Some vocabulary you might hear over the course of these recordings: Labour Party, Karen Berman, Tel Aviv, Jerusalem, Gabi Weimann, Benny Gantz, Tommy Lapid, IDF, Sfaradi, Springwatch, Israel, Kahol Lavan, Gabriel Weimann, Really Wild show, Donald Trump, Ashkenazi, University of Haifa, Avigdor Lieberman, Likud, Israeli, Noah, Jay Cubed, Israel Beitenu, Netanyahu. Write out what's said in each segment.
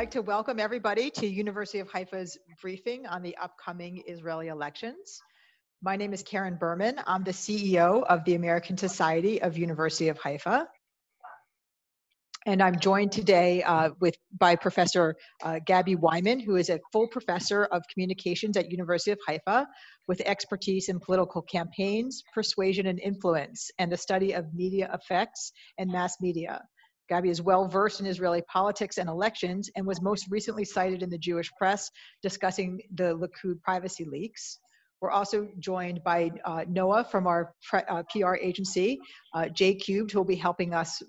like to welcome everybody to University of Haifa's briefing on the upcoming Israeli elections. My name is Karen Berman. I'm the CEO of the American Society of University of Haifa. And I'm joined today by Professor Gabi Weimann, who is a full professor of communications at University of Haifa with expertise in political campaigns, persuasion and influence, and the study of media effects and mass media. Gabi is well-versed in Israeli politics and elections and was most recently cited in the Jewish press discussing the Likud privacy leaks. We're also joined by Noah from our PR agency, Jay Cubed, who will be helping us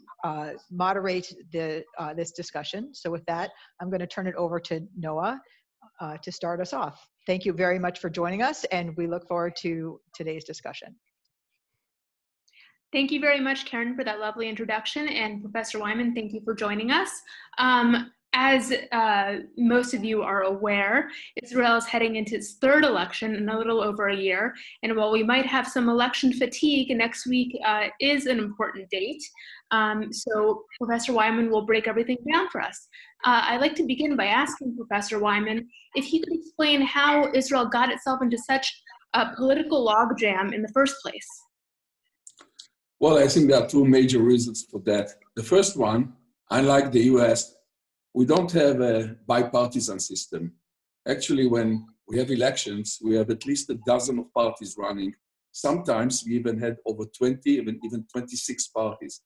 moderate this discussion. So with that, I'm going to turn it over to Noah to start us off. Thank you very much for joining us, and we look forward to today's discussion. Thank you very much, Karen, for that lovely introduction, and Professor Weimann, thank you for joining us. As most of you are aware, Israel is heading into its third election in a little over a year, and while we might have some election fatigue, next week is an important date. So Professor Weimann will break everything down for us. I'd like to begin by asking Professor Weimann if he could explain how Israel got itself into such a political logjam in the first place. Well, I think there are two major reasons for that. The first one, unlike the US, we don't have a bipartisan system. Actually, when we have elections, we have at least a dozen of parties running. Sometimes we even had over 20, even 26 parties,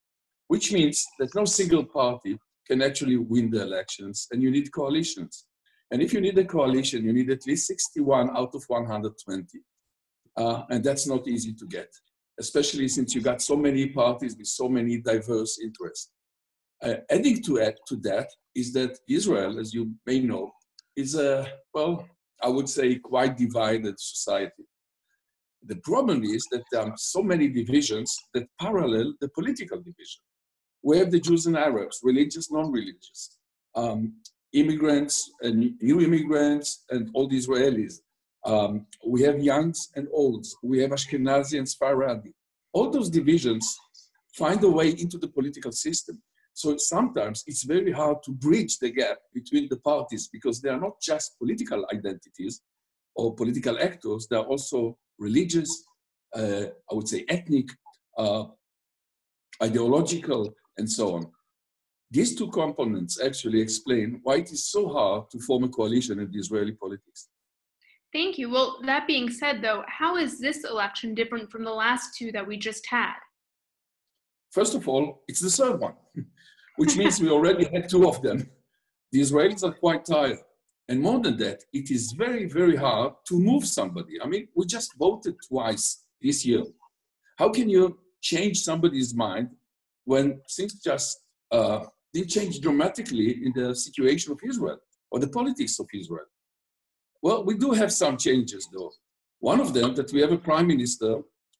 which means that no single party can actually win the elections, and you need coalitions. And if you need a coalition, you need at least 61 out of 120. And that's not easy to get, especially since you got so many parties with so many diverse interests. Adding to that is that Israel, as you may know, is a, well, I would say quite divided society. The problem is that there are so many divisions that parallel the political division. We have the Jews and Arabs, religious, non-religious, immigrants and new immigrants, and all the Israelis. We have youngs and olds. We have Ashkenazi and Sfaradi. All those divisions find a way into the political system. So sometimes it's very hard to bridge the gap between the parties because they are not just political identities or political actors. They are also religious, I would say ethnic, ideological, and so on. These two components actually explain why it is so hard to form a coalition in the Israeli politics. Thank you. Well, that being said, though, how is this election different from the last two that we just had? First of all, it's the third one, which means we already had two of them. The Israelis are quite tired. And more than that, it is very, very hard to move somebody. I mean, we just voted twice this year. How can you change somebody's mind when things just didn't change dramatically in the situation of Israel or the politics of Israel? Well, we do have some changes, though. One of them, that we have a prime minister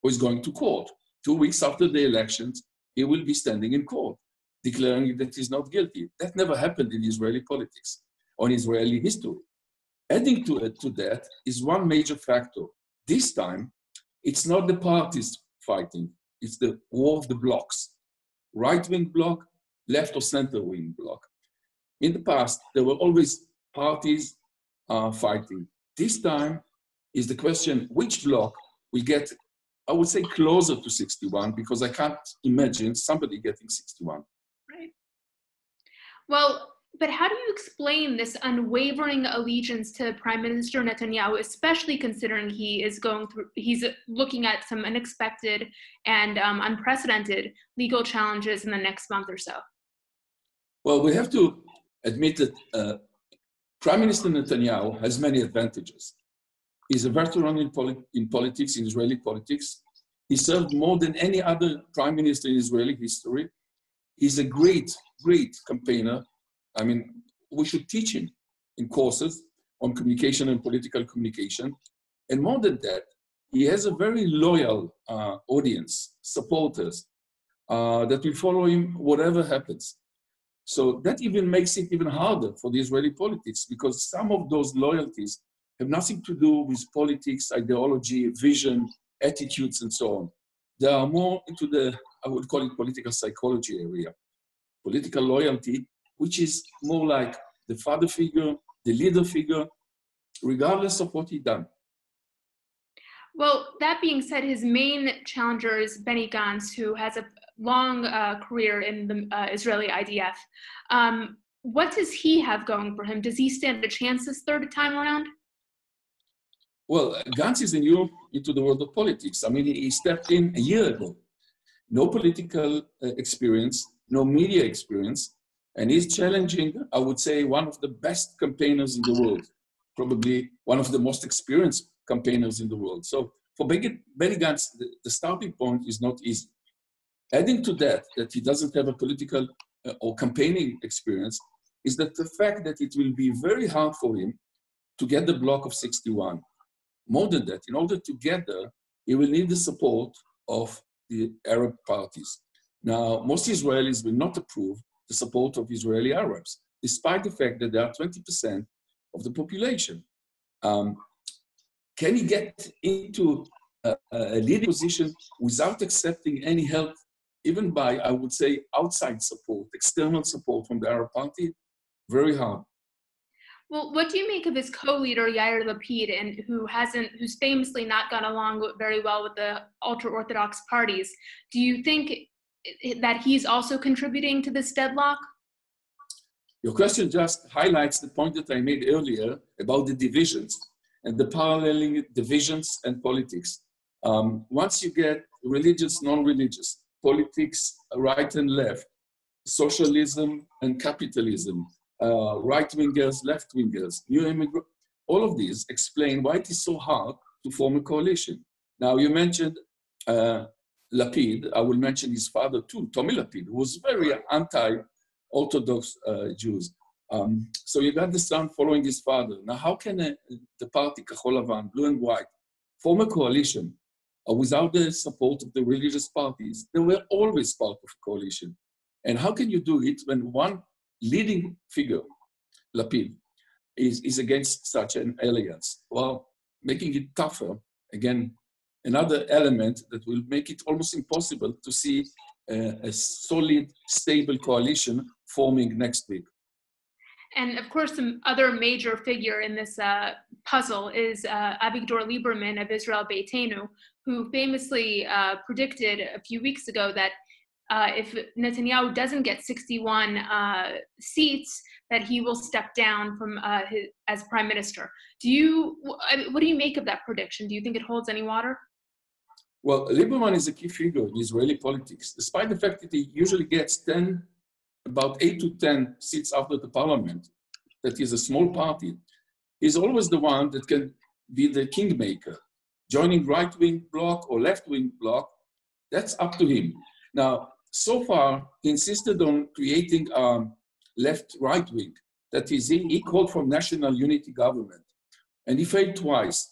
who is going to court. 2 weeks after the elections, he will be standing in court, declaring that he's not guilty. That never happened in Israeli politics or in Israeli history. Adding to that is one major factor. This time, it's not the parties fighting. It's the war of the blocks. Right-wing bloc, left or center-wing bloc. In the past, there were always parties fighting. This time is the question which bloc will get, I would say, closer to 61, because I can't imagine somebody getting 61. Right. Well, but how do you explain this unwavering allegiance to Prime Minister Netanyahu, especially considering he is going through, he's looking at some unexpected and unprecedented legal challenges in the next month or so? Well, we have to admit that Prime Minister Netanyahu has many advantages. He's a veteran in politics, in Israeli politics. He served more than any other prime minister in Israeli history. He's a great, great campaigner. I mean, we should teach him in courses on communication and political communication. And more than that, he has a very loyal audience, supporters, that will follow him whatever happens. So that even makes it even harder for the Israeli politics, because some of those loyalties have nothing to do with politics, ideology, vision, attitudes, and so on. They are more into the, I would call it, political psychology area. Political loyalty, which is more like the father figure, the leader figure, regardless of what he done. Well, that being said, his main challenger is Benny Gantz, who has a long career in the Israeli IDF. What does he have going for him? Does he stand a chance this third time around? Well, Gantz is new into the world of politics. I mean, he stepped in a year ago. No political experience, no media experience, and he's challenging, I would say, one of the best campaigners in the world, probably one of the most experienced campaigners in the world. So for Benny Gantz, the starting point is not easy. Adding to that, that he doesn't have a political or campaigning experience, is that the fact that it will be very hard for him to get the block of 61. More than that, in order to get there, he will need the support of the Arab parties. Now, most Israelis will not approve the support of Israeli Arabs, despite the fact that they are 20% of the population. Can he get into a leading position without accepting any help, even by, I would say, outside support, external support from the Arab party? Very hard. Well, what do you make of his co-leader, Yair Lapid, and who's famously not gone along very well with the ultra-Orthodox parties? Do you think that he's also contributing to this deadlock? Your question just highlights the point that I made earlier about the divisions and the paralleling divisions and politics. Once you get religious, non-religious, politics, right and left, socialism and capitalism, right-wingers, left-wingers, new immigrants, all of these explain why it is so hard to form a coalition. Now, you mentioned Lapid. I will mention his father too, Tommy Lapid, who was very anti-Orthodox Jews. So you got the son following his father. Now, how can the party, Kahol Lavan, blue and white, form a coalition without the support of the religious parties? They were always part of a coalition. And how can you do it when one leading figure, Lapid, is against such an alliance, while making it tougher? Again, another element that will make it almost impossible to see a solid, stable coalition forming next week. And of course, some other major figure in this puzzle is Avigdor Lieberman of Israel Beitenu, who famously predicted a few weeks ago that if Netanyahu doesn't get 61 seats, that he will step down from as prime minister. What do you make of that prediction? Do you think it holds any water? Well, Lieberman is a key figure in Israeli politics, despite the fact that he usually gets about 8 to 10 seats after the parliament. That is a small party. He's always the one that can be the kingmaker, joining right-wing bloc or left-wing bloc. That's up to him. Now, so far, he insisted on creating a left-right wing. That is, he called for national unity government. And he failed twice.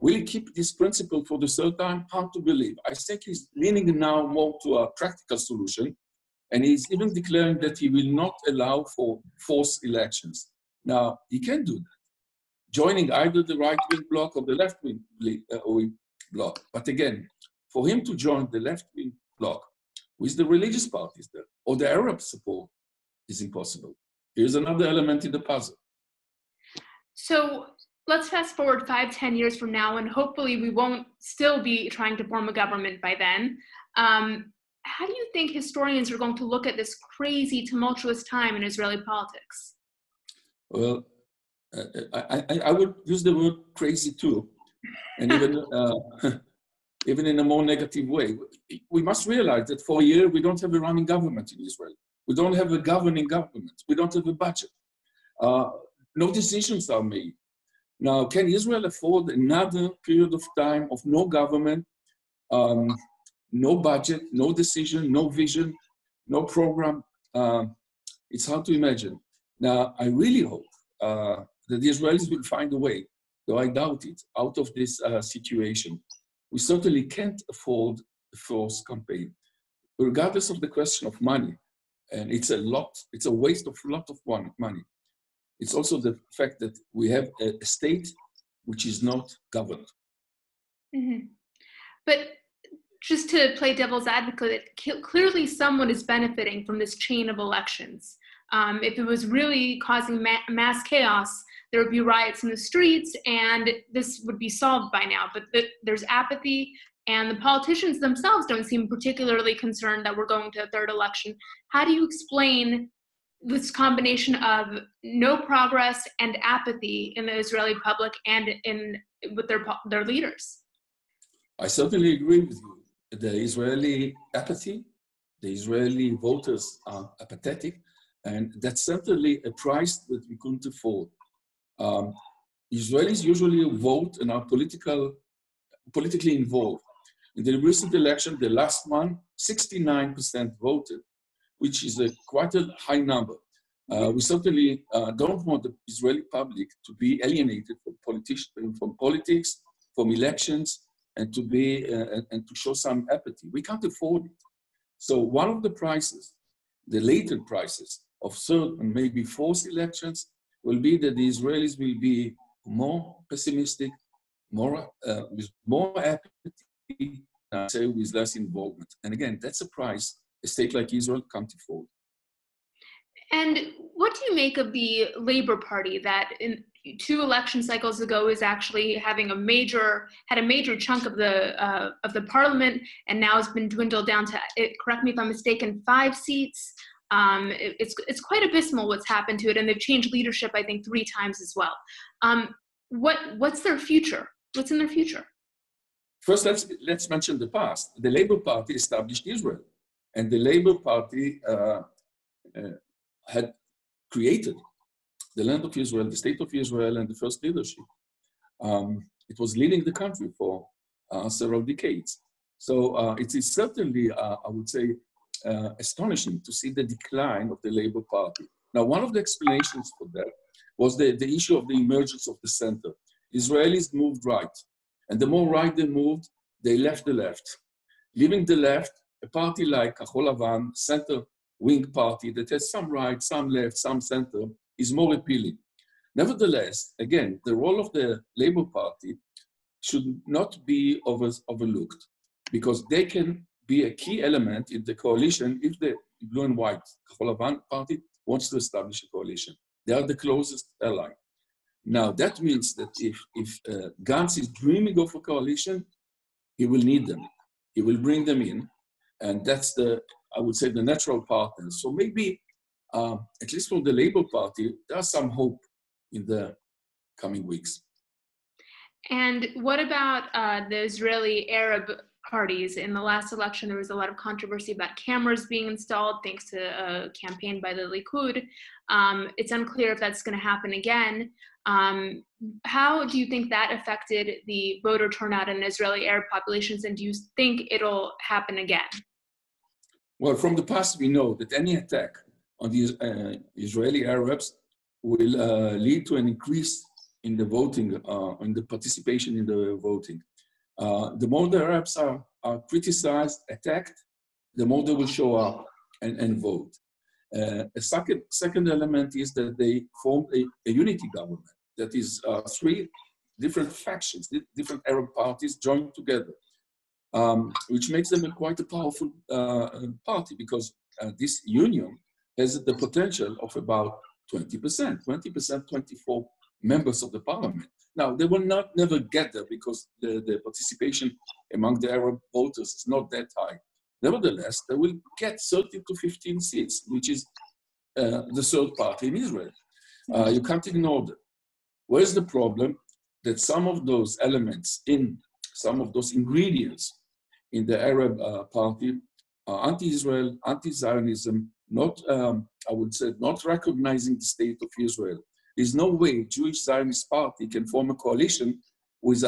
Will he keep this principle for the third time? Hard to believe. I think he's leaning now more to a practical solution. And he's even declaring that he will not allow for forced elections. Now, he can do that, joining either the right-wing bloc or the left-wing bloc. But again, for him to join the left-wing bloc with the religious parties there, or the Arab support, is impossible. Here's another element in the puzzle. So let's fast forward 5, 10 years from now, and hopefully we won't still be trying to form a government by then. How do you think historians are going to look at this crazy, tumultuous time in Israeli politics? Well, I would use the word crazy too, and even in a more negative way. We must realize that for a year, we don't have a running government in Israel. We don't have a governing government. We don't have a budget. No decisions are made. Now, can Israel afford another period of time of no government, no budget, no decision, no vision, no program? It's hard to imagine. Now, I really hope that the Israelis will find a way, though I doubt it, out of this situation. We certainly can't afford a forced campaign, regardless of the question of money. And it's a waste of a lot of money. It's also the fact that we have a state which is not governed. Mm-hmm. But just to play devil's advocate, clearly someone is benefiting from this chain of elections. If it was really causing mass chaos, there would be riots in the streets and this would be solved by now. But there's apathy, and the politicians themselves don't seem particularly concerned that we're going to a third election. How do you explain this combination of no progress and apathy in the Israeli public and with their leaders? I certainly agree with you. The Israeli apathy, the Israeli voters are apathetic, and that's certainly a price that we couldn't afford. Israelis usually vote and are politically involved. In the recent election, the last one, 69% voted, which is quite a high number. We certainly don't want the Israeli public to be alienated from politics, from elections, and to be and to show some apathy. We can't afford it. So one of the prices, the latent prices of third and maybe fourth elections, will be that the Israelis will be more pessimistic, with more apathy, say with less involvement. And again, that's a price a state like Israel can't afford. And what do you make of the Labour Party that in 2 election cycles ago is actually having had a major chunk of the parliament, and now it's been dwindled down to, correct me if I'm mistaken, 5 seats. It's quite abysmal what's happened to it, and they've changed leadership, I think, 3 times as well. What's their future? What's in their future? First, let's mention the past. The Labour Party established Israel, and the Labour Party had created the land of Israel, the state of Israel, and the first leadership. It was leading the country for several decades. So it is certainly, I would say, astonishing to see the decline of the Labour Party. Now, one of the explanations for that was the issue of the emergence of the center. Israelis moved right, and the more right they moved, they left the left. Leaving the left, a party like Kahol Lavan, center-wing party that has some right, some left, some center, is more appealing. Nevertheless, again, the role of the Labour Party should not be overlooked, because they can be a key element in the coalition if the blue and white Kahol Lavan party wants to establish a coalition. They are the closest ally. Now, that means that if Gantz is dreaming of a coalition, he will need them. He will bring them in, and that's I would say, the natural partner. So maybe, at least for the Labour Party, there's some hope in the coming weeks. And what about the Israeli Arab parties? In the last election, there was a lot of controversy about cameras being installed thanks to a campaign by the Likud. It's unclear if that's going to happen again. How do you think that affected the voter turnout in Israeli Arab populations, and do you think it'll happen again? Well, from the past, we know that any attack on the Israeli Arabs will lead to an increase in the voting, in the participation in the voting. The more the Arabs are criticized, attacked, the more they will show up and vote. A second element is that they formed a unity government. That is 3 different factions, different Arab parties joined together, which makes them quite a powerful party, because this union has the potential of about 20%, 24 members of the parliament. Now, they will never get there, because the participation among the Arab voters is not that high. Nevertheless, they will get 30 to 15 seats, which is the third party in Israel. You can't ignore them. Where's the problem? That some of those elements, some of those ingredients in the Arab party are anti-Israel, anti-Zionism, I would say, not recognizing the state of Israel. There's no way Jewish Zionist party can form a coalition with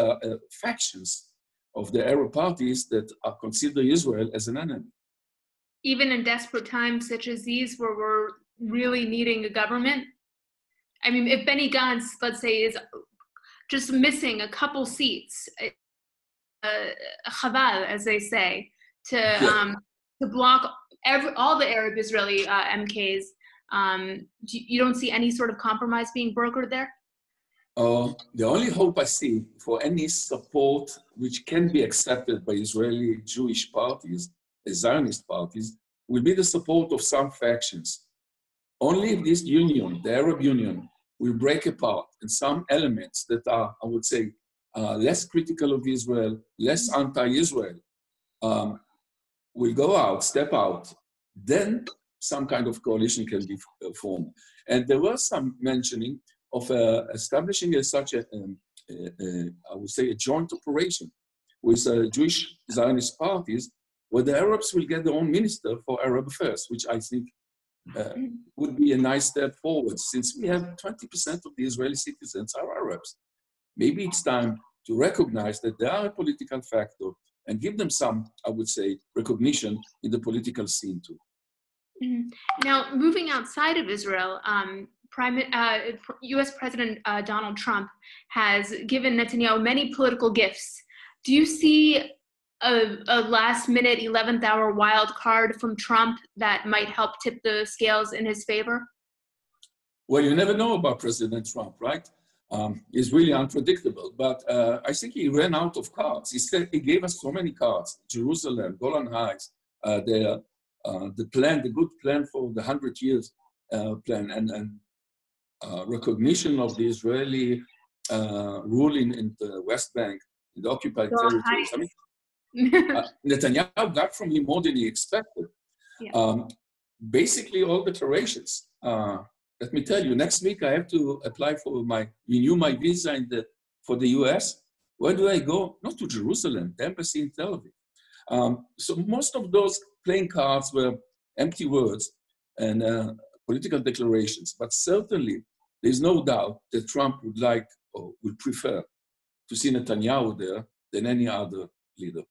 factions of the Arab parties that consider Israel as an enemy. Even in desperate times such as these, where we're really needing a government? I mean, if Benny Gantz, let's say, is just missing a couple seats, chaval, as they say, to block all the Arab Israeli MKs, you don't see any sort of compromise being brokered there? The only hope I see for any support which can be accepted by Israeli Jewish parties, the Zionist parties, will be the support of some factions Only if this union, the Arab Union, will break apart and some elements that are, I would say, less critical of Israel, less anti-Israel, will go out, step out, then some kind of coalition can be formed. And there was some mentioning of establishing such a I would say, a joint operation with Jewish Zionist parties, where the Arabs will get their own minister for Arab affairs, which I think would be a nice step forward, since we have 20% of the Israeli citizens are Arabs. Maybe it's time to recognize that they are a political factor and give them some, I would say, recognition in the political scene too. Now, moving outside of Israel, U.S. President Donald Trump has given Netanyahu many political gifts. Do you see a last-minute, 11th-hour wild card from Trump that might help tip the scales in his favor? Well, you never know about President Trump, right? He's really unpredictable. But I think he ran out of cards. He said he gave us so many cards: Jerusalem, Golan Heights, the plan, the good plan for the 100 years plan, and recognition of the Israeli ruling in the West Bank, in the occupied territories. I mean, Netanyahu got from him more than he expected. Yeah. Basically, all declarations. Let me tell you, next week I have to apply for my renew my visa for the U.S. Where do I go? Not to Jerusalem, the embassy in Tel Aviv. So most of those playing cards were empty words and political declarations, but certainly there's no doubt that Trump would like or would prefer to see Netanyahu there than any other leader.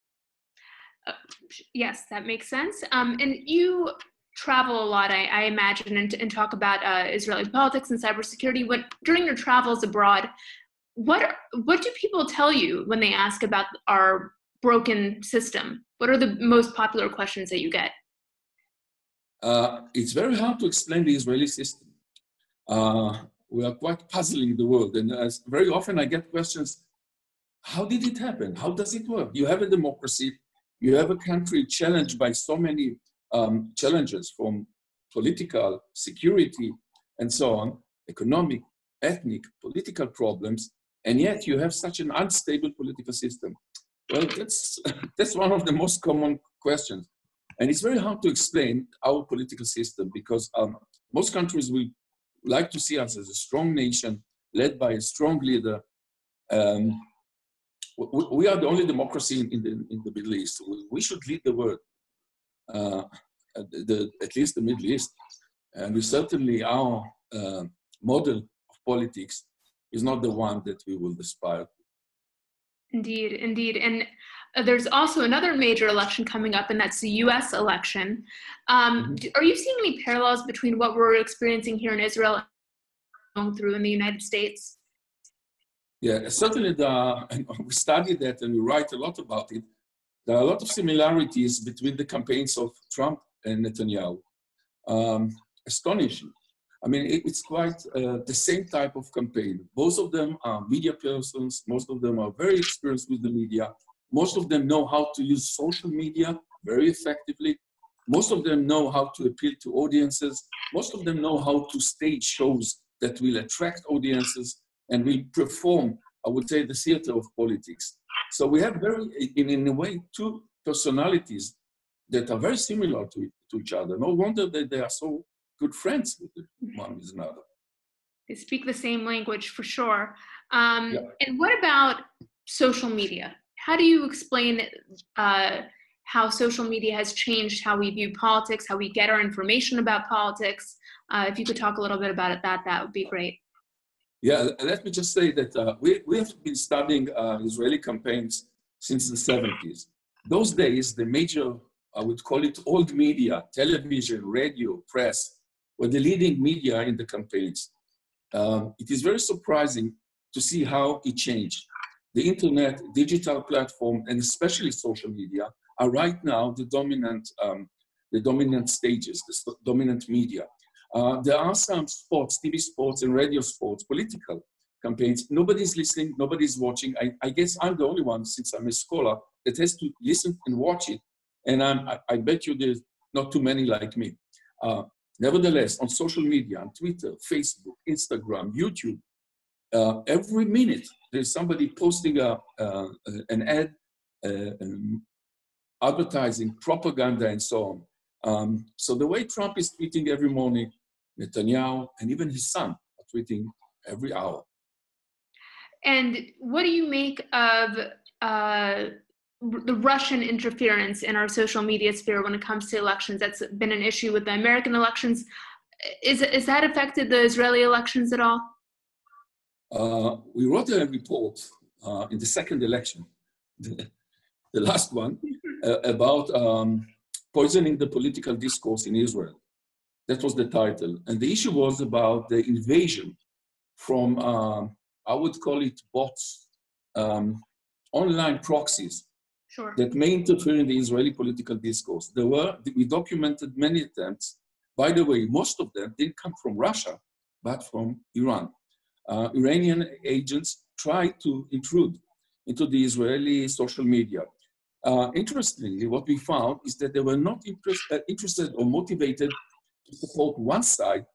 Yes, that makes sense. And you travel a lot, I imagine, and talk about Israeli politics and cybersecurity. During your travels abroad, what do people tell you when they ask about our broken system? What are the most popular questions that you get? It's very hard to explain the Israeli system. We are quite puzzling the world, and as very often I get questions, how did it happen? How does it work? You have a democracy, you have a country challenged by so many challenges from political, security, and so on, economic, ethnic, political problems, and yet you have such an unstable political system. Well, that's one of the most common questions. And it's very hard to explain our political system, because most countries will like to see us as a strong nation, led by a strong leader. We are the only democracy in the Middle East. We should lead the world, at least the Middle East. And we certainly, our model of politics is not the one that we will aspire to. Indeed, indeed. And there's also another major election coming up, and that's the U.S. election. Are you seeing any parallels between what we're experiencing here in Israel and going through in the United States? Yeah, certainly. We studied that and we write a lot about it. There are a lot of similarities between the campaigns of Trump and Netanyahu. Astonishing. I mean, it's quite the same type of campaign. Both of them are media persons. Most of them are very experienced with the media. Most of them know how to use social media very effectively. Most of them know how to appeal to audiences. Most of them know how to stage shows that will attract audiences and will perform, I would say, the theater of politics. So we have in a way, two personalities that are very similar to each other. No wonder that they are so good friends with one with another. They speak the same language for sure. And what about social media? How do you explain how social media has changed how we view politics, how we get our information about politics? If you could talk a little bit about it, that would be great. Yeah, let me just say that we have been studying Israeli campaigns since the 70s. Those days, the major, I would call it old media, television, radio, press, were the leading media in the campaigns. It is very surprising to see how it changed. The internet, digital platform, and especially social media are right now the dominant stages, the dominant media. There are some sports, TV sports and radio sports, political campaigns. Nobody's listening, nobody's watching. I guess I'm the only one, since I'm a scholar, that has to listen and watch it. And I bet you there's not too many like me. Nevertheless, on social media, on Twitter, Facebook, Instagram, YouTube, every minute there's somebody posting an ad, advertising, propaganda, and so on. So the way Trump is tweeting every morning, Netanyahu and even his son are tweeting every hour. And what do you make of the Russian interference in our social media sphere when it comes to elections? That's been an issue with the American elections. Is that affected the Israeli elections at all? We wrote a report in the second election, the last one, about poisoning the political discourse in Israel. That was the title. And the issue was about the invasion from, I would call it bots, online proxies, sure, that may interfere in the Israeli political discourse. There were, we documented many attempts. By the way, most of them didn't come from Russia, but from Iran. Iranian agents tried to intrude into the Israeli social media. Interestingly, what we found is that they were not interested or motivated to support one side,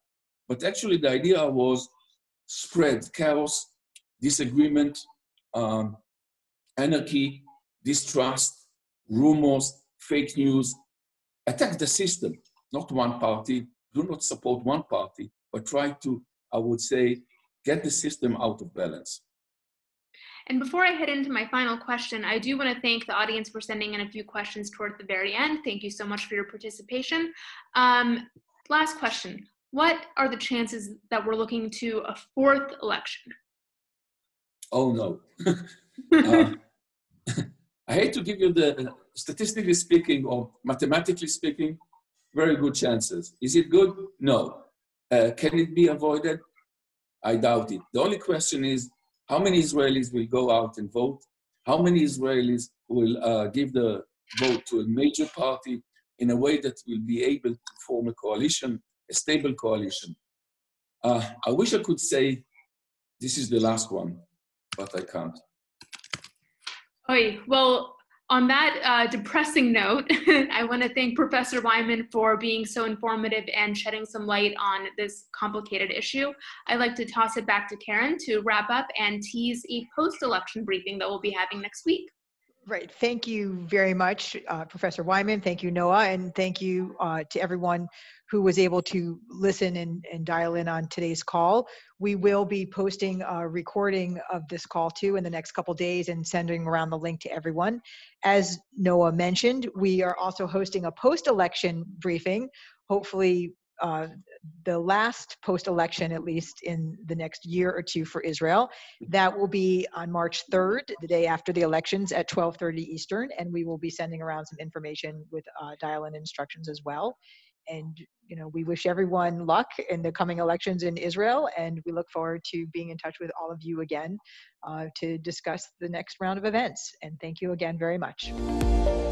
but actually the idea was spread chaos, disagreement, anarchy, distrust, rumors, fake news. Attack the system, not one party. Do not support one party, but try to, I would say, get the system out of balance. And before I head into my final question, I do want to thank the audience for sending in a few questions toward the very end. Thank you so much for your participation. Last question. What are the chances that we're looking to a fourth election? Oh, no. I hate to give you the, statistically speaking or mathematically speaking, very good chances. Is it good? No. Can it be avoided? I doubt it. The only question is, how many Israelis will go out and vote? How many Israelis will give the vote to a major party in a way that will be able to form a coalition, a stable coalition? I wish I could say this is the last one, but I can't. Well, on that depressing note, I want to thank Professor Weimann for being so informative and shedding some light on this complicated issue. I'd like to toss it back to Karen to wrap up and tease a post-election briefing that we'll be having next week. Right. Thank you very much, Professor Weimann. Thank you, Noah. And thank you to everyone who was able to listen and dial in on today's call. We will be posting a recording of this call too in the next couple days and sending around the link to everyone. As Noah mentioned, we are also hosting a post-election briefing, hopefully the last post-election, at least in the next year or two for Israel. That will be on March 3rd, the day after the elections at 12:30 Eastern, and we will be sending around some information with dial-in instructions as well. And, you know, we wish everyone luck in the coming elections in Israel, and we look forward to being in touch with all of you again to discuss the next round of events. And thank you again very much.